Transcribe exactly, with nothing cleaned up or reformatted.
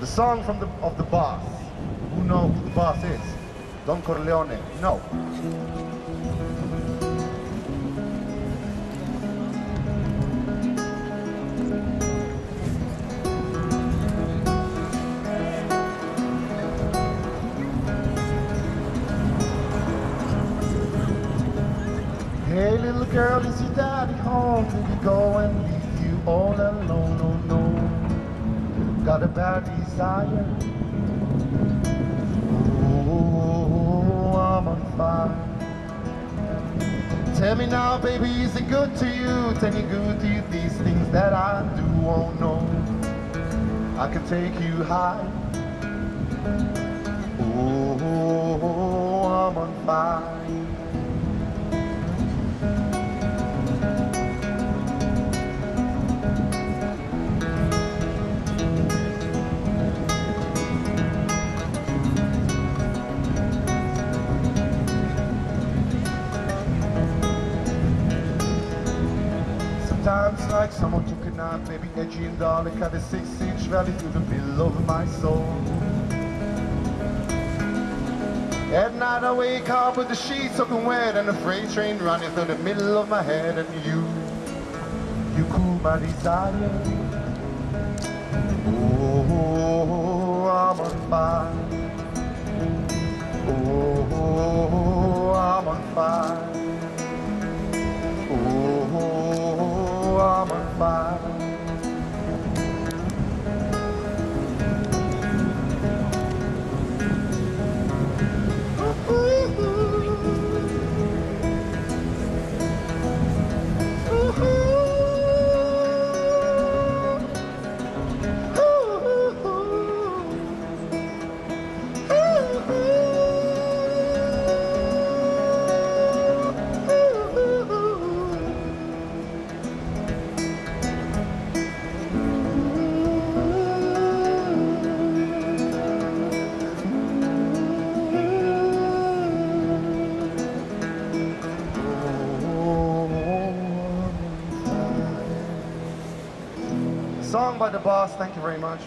The song from the, of the boss. Who knows who the boss is? Don Corleone. No. Hey little girl, is your daddy home? Did he go and leave you all alone? Oh no, got a bad desire. Oh, I'm on fire. Tell me now, baby, is it good to you? Tell me good to you, these things that I do. Oh no, I can take you high. Oh, I'm on fire. Sometimes like someone took a knife, maybe edgy and dull, and cut a six-inch valley through the middle of my soul. At night I wake up with the sheets soaking wet and a freight train running through the middle of my head. And you, you cool my desire. Oh, I'm on fire. Oh, I'm on fire. I'm on fire. Song by the boss, thank you very much.